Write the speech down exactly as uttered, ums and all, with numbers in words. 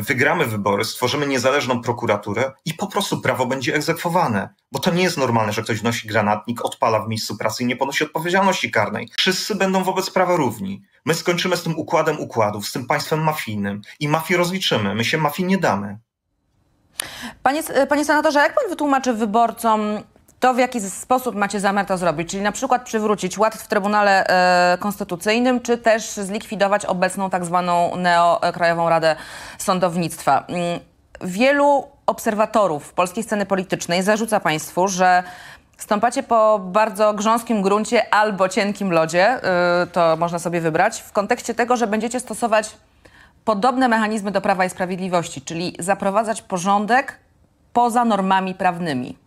wygramy wybory, stworzymy niezależną prokuraturę i po prostu prawo będzie egzekwowane. Bo to nie jest normalne, że ktoś nosi granatnik, odpala w miejscu pracy i nie ponosi odpowiedzialności karnej. Wszyscy będą wobec prawa równi. My skończymy z tym układem układów, z tym państwem mafijnym i mafii rozliczymy. My się mafii nie damy. Panie, panie senatorze, jak pan wytłumaczy wyborcom to, w jaki sposób macie zamiar to zrobić? Czyli na przykład przywrócić ład w Trybunale e, Konstytucyjnym, czy też zlikwidować obecną tak zwaną neokrajową Radę Sądownictwa. Wielu obserwatorów polskiej sceny politycznej zarzuca państwu, że stąpacie po bardzo grząskim gruncie albo cienkim lodzie, y, to można sobie wybrać, w kontekście tego, że będziecie stosować podobne mechanizmy do Prawa i Sprawiedliwości, czyli zaprowadzać porządek poza normami prawnymi.